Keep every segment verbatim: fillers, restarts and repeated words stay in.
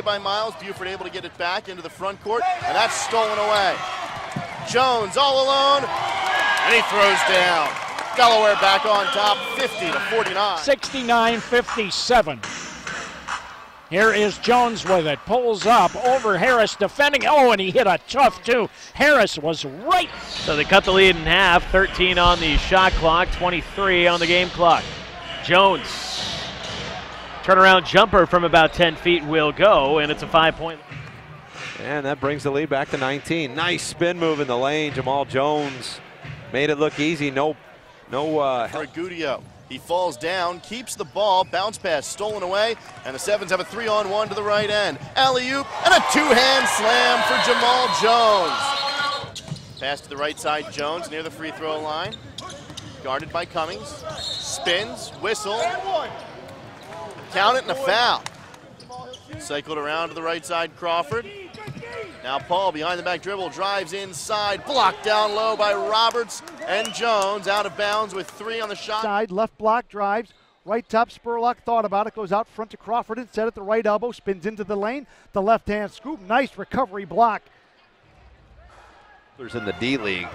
play by Miles. Buford able to get it back into the front court, and that's stolen away. Jones all alone, and he throws down. Delaware back on top, fifty to forty-nine. sixty-nine fifty-seven. Here is Jones with it, pulls up over Harris defending. Oh, and he hit a tough two. Harris was right. So they cut the lead in half, thirteen on the shot clock, twenty-three on the game clock. Jones, turnaround jumper from about ten feet will go, and it's a five-point. And that brings the lead back to nineteen. Nice spin move in the lane. Jamal Jones made it look easy. No, no uh, help. Regudio. He falls down, keeps the ball, bounce pass stolen away, and the Sevens have a three-on-one to the right end. Alley-oop, and a two-hand slam for Jamal Jones. Pass to the right side, Jones near the free throw line. Guarded by Cummings, spins, whistle, count it, and a foul. Cycled around to the right side, Crawford. Now Paul behind the back dribble, drives inside, blocked down low by Roberts and Jones, out of bounds with three on the shot. Side, left block, drives, right top, Spurlock thought about it, goes out front to Crawford instead at the right elbow, spins into the lane, the left-hand scoop, nice recovery block. There's in the D-League.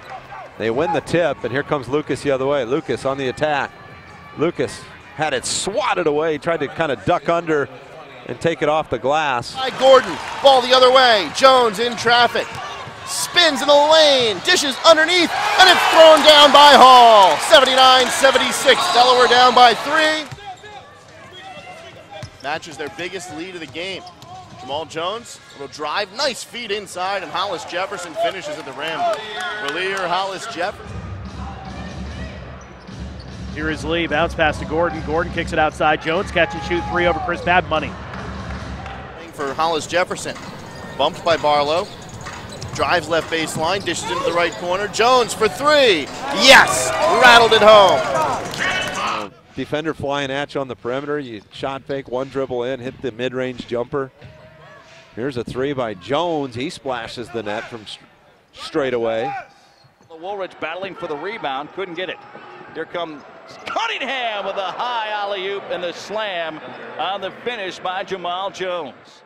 They win the tip, and here comes Lucas the other way. Lucas on the attack. Lucas had it swatted away, tried to kind of duck under and take it off the glass. By Gordon, ball the other way. Jones in traffic, spins in the lane, dishes underneath, and it's thrown down by Hall. seventy-nine seventy-six, Delaware down by three. Matches their biggest lead of the game. Jamal Jones, little drive, nice feed inside, and Hollis Jefferson finishes at the rim. Relier Hollis Jefferson. Here is Lee, bounce pass to Gordon. Gordon kicks it outside. Jones catch and shoot three over Chris Babb, money. For Hollis Jefferson, bumped by Barlow, drives left baseline, dishes into the right corner. Jones for three, yes, rattled it home. Defender flying at you on the perimeter, you shot fake, one dribble in, hit the mid-range jumper. Here's a three by Jones, he splashes the net from straight away. Woolridge battling for the rebound, couldn't get it. Here comes Cunningham with a high alley-oop and a slam on the finish by Jamal Jones.